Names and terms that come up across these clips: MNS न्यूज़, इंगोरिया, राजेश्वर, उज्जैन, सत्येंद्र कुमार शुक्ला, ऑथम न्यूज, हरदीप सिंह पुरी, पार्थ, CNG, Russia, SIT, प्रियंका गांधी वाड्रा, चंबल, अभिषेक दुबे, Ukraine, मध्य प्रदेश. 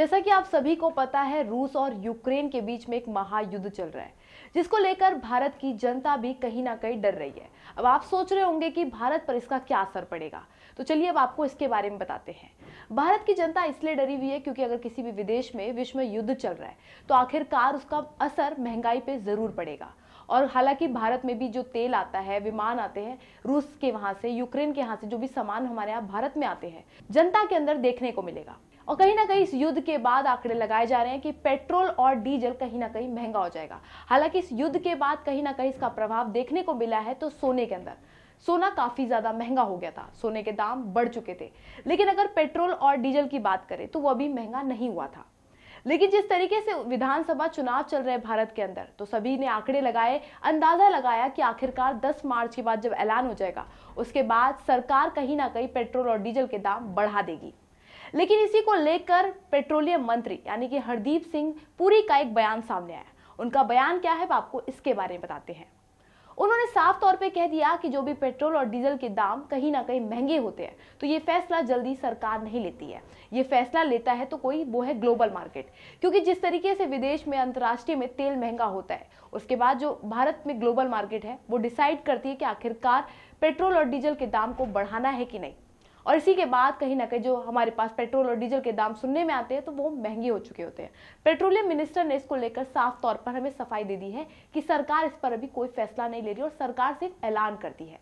जैसा कि आप सभी को पता है, रूस और यूक्रेन के बीच में एक महायुद्ध चल रहा है, जिसको लेकर भारत की जनता भी कहीं ना कहीं डर रही है। अब आप सोच रहे होंगे कि भारत पर इसका क्या असर पड़ेगा, तो चलिए अब आपको इसके बारे में बताते हैं। भारत की जनता इसलिए डरी हुई है क्योंकि अगर किसी भी विदेश में विश्व में युद्ध चल रहा है तो आखिरकार उसका असर महंगाई पे जरूर पड़ेगा। और हालांकि भारत में भी जो तेल आता है, विमान आते हैं रूस के वहां से, यूक्रेन के यहाँ से, जो भी सामान हमारे यहाँ भारत में आते हैं, जनता के अंदर देखने को मिलेगा। और कहीं ना कहीं इस युद्ध के बाद आंकड़े लगाए जा रहे हैं कि पेट्रोल और डीजल कहीं ना कहीं महंगा हो जाएगा। हालांकि इस युद्ध के बाद कहीं ना कहीं इसका प्रभाव देखने को मिला है तो सोने के अंदर, सोना काफी ज्यादा महंगा हो गया था, सोने के दाम बढ़ चुके थे। लेकिन अगर पेट्रोल और डीजल की बात करें तो वह भी महंगा नहीं हुआ था। लेकिन जिस तरीके से विधानसभा चुनाव चल रहे भारत के अंदर, तो सभी ने आंकड़े लगाए, अंदाजा लगाया कि आखिरकार 10 मार्च के बाद जब ऐलान हो जाएगा, उसके बाद सरकार कहीं ना कहीं पेट्रोल और डीजल के दाम बढ़ा देगी। लेकिन इसी को लेकर पेट्रोलियम मंत्री यानी कि हरदीप सिंह पुरी का एक बयान सामने आया। उनका बयान क्या है, आपको इसके बारे में बताते हैं। उन्होंने साफ तौर पे कह दिया कि जो भी पेट्रोल और डीजल के दाम कहीं ना कहीं महंगे होते हैं तो ये फैसला जल्दी सरकार नहीं लेती है, ये फैसला लेता है तो कोई वो है ग्लोबल मार्केट। क्योंकि जिस तरीके से विदेश में, अंतर्राष्ट्रीय में तेल महंगा होता है, उसके बाद जो भारत में ग्लोबल मार्केट है वो डिसाइड करती है कि आखिरकार पेट्रोल और डीजल के दाम को बढ़ाना है कि नहीं। और इसी के बाद कहीं ना कहीं जो हमारे पास पेट्रोल और डीजल के दाम सुनने में आते हैं तो वो महंगे हो चुके होते हैं। पेट्रोलियम मिनिस्टर ने इसको लेकर साफ तौर पर हमें सफाई दे दी है कि सरकार इस पर अभी कोई फैसला नहीं ले रही और सरकार सिर्फ ऐलान करती है।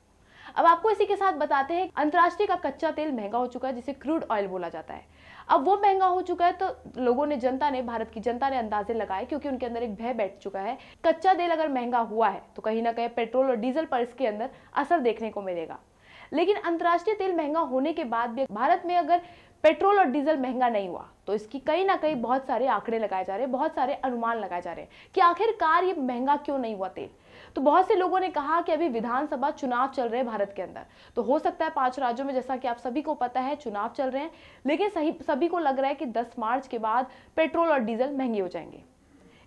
अब आपको इसी के साथ बताते हैं, अंतर्राष्ट्रीय का कच्चा तेल महंगा हो चुका है जिसे क्रूड ऑयल बोला जाता है। अब वो महंगा हो चुका है तो लोगों ने, जनता ने, भारत की जनता ने अंदाजे लगाए क्योंकि उनके अंदर एक भय बैठ चुका है। कच्चा तेल अगर महंगा हुआ है तो कहीं ना कहीं पेट्रोल और डीजल पर इसके अंदर असर देखने को मिलेगा। लेकिन अंतर्राष्ट्रीय तेल महंगा होने के बाद भी भारत में अगर पेट्रोल और डीजल महंगा नहीं हुआ तो इसकी कहीं ना कहीं बहुत सारे आंकड़े लगाए जा रहे हैं, बहुत सारे अनुमान लगाए जा रहे हैं कि आखिरकार ये महंगा क्यों नहीं हुआ तेल। तो बहुत से लोगों ने कहा कि अभी विधानसभा चुनाव चल रहे हैं भारत के अंदर, तो हो सकता है 5 राज्यों में, जैसा कि आप सभी को पता है, चुनाव चल रहे हैं। लेकिन सभी को लग रहा है कि 10 मार्च के बाद पेट्रोल और डीजल महंगे हो जाएंगे।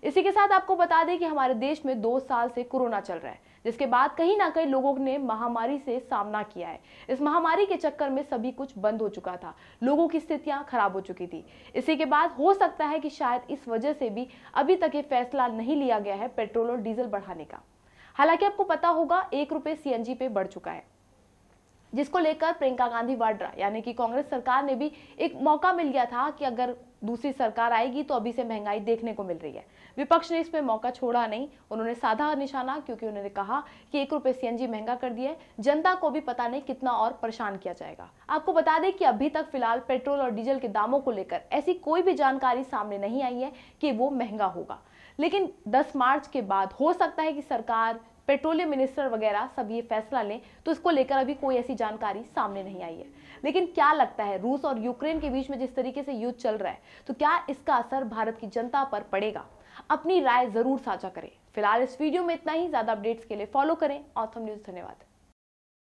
इसी के साथ आपको बता दें कि हमारे देश में 2 साल से कोरोना चल रहा है, जिसके बाद कहीं ना कहीं लोगों ने महामारी से सामना किया है। इस महामारी के चक्कर में सभी कुछ बंद हो चुका था, लोगों की स्थितियां खराब हो चुकी थी। इसी के बाद हो सकता है कि शायद इस वजह से भी अभी तक ये फैसला नहीं लिया गया है पेट्रोल और डीजल बढ़ाने का। हालांकि आपको पता होगा 1 रुपये CNG पे बढ़ चुका है, जिसको लेकर प्रियंका गांधी वाड्रा यानी कि कांग्रेस सरकार ने भी एक मौका मिल गया था कि अगर दूसरी सरकार आएगी तो अभी से महंगाई देखने को मिल रही है। विपक्ष ने इसमें मौका छोड़ा नहीं, उन्होंने साधा निशाना, क्योंकि उन्होंने कहा कि 1 रुपये CNG महंगा कर दिया है, जनता को भी पता नहीं कितना और परेशान किया जाएगा। आपको बता दें कि अभी तक फिलहाल पेट्रोल और डीजल के दामों को लेकर ऐसी कोई भी जानकारी सामने नहीं आई है कि वो महंगा होगा। लेकिन 10 मार्च के बाद हो सकता है कि सरकार, पेट्रोलियम मिनिस्टर वगैरह सब ये फैसला लें, तो इसको लेकर अभी कोई ऐसी जानकारी सामने नहीं आई है। लेकिन क्या लगता है, रूस और यूक्रेन के बीच में जिस तरीके से युद्ध चल रहा है तो क्या इसका असर भारत की जनता पर पड़ेगा? अपनी राय जरूर साझा करें। फिलहाल इस वीडियो में इतना ही। ज्यादा अपडेट्स के लिए फॉलो करें ऑथम न्यूज। धन्यवाद।